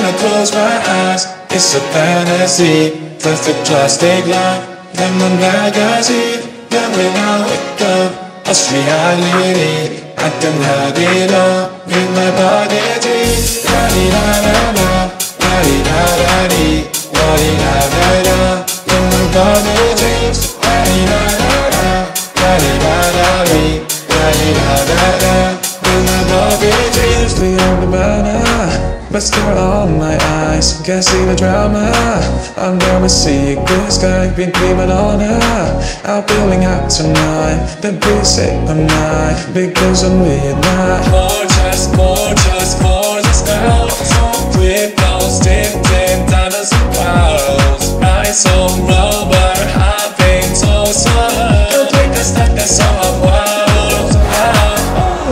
when I close my eyes. It's a fantasy, perfect plastic line. Then the magazine, then when I wake up, it's reality. I can have it all in my body. La di da da da, la di da da dee, la di da da da, in my body dreams. La di da da da, la di da da dee, la di da da da, in my body dreams. The only banana. Mascara on my eyes, can't see the drama. I'm gonna see a good sky, been dreaming all night. I'm feeling out tonight, then please say good night, because I'm midnight. Gorgeous, gorgeous, gorgeous girl, so quick, those deep, deep dinosaur clouds. I saw rubber, I've been so slow. Don't think I stuck that song, wow.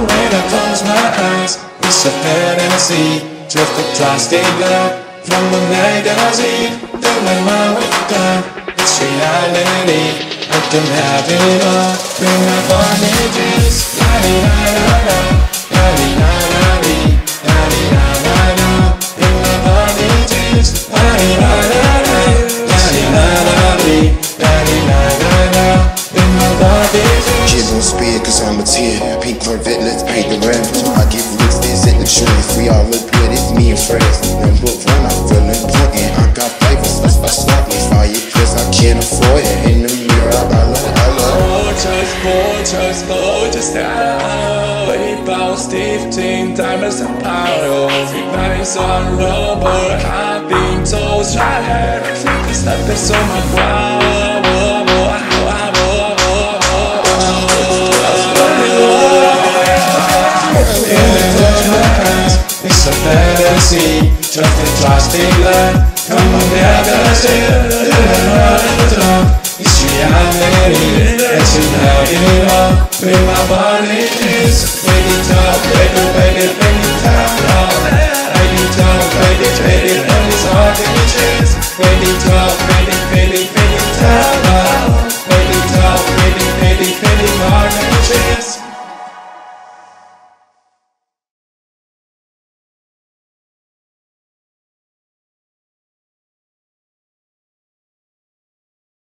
When I close my eyes, it's a fantasy. Just the plastic glove from the magazine. Then when I wake up, it's reality. I can have it all. Bring my funny dreams. La di da da da, la di da da dee, la di da da da. Bring my funny dreams. La di da da da, la di da da dee, la di da da da. Bring my funny dreams. Kids on speed, 'cause I'm a tear. Pink Corvette, let's pay the rent. I give looks, this ain't the truth. We all look. Me and friends, number one, I feel important. I got papers, I stop me fire, 'cause I can't afford it. In the mirror, I love gorgeous, gorgeous, gorgeous style. It bounce, deep, tin, diamonds and pearls. Nice on rubber, I've been told straight ahead. I think it's not that so much, wow. It's a fantasy, just a plastic line. Come on, yeah, that's it. It's reality, that's it, how it all. With my body, it's make it tough, make it tough. Make it tough, make it, and it's hard to be chased. Make it tough.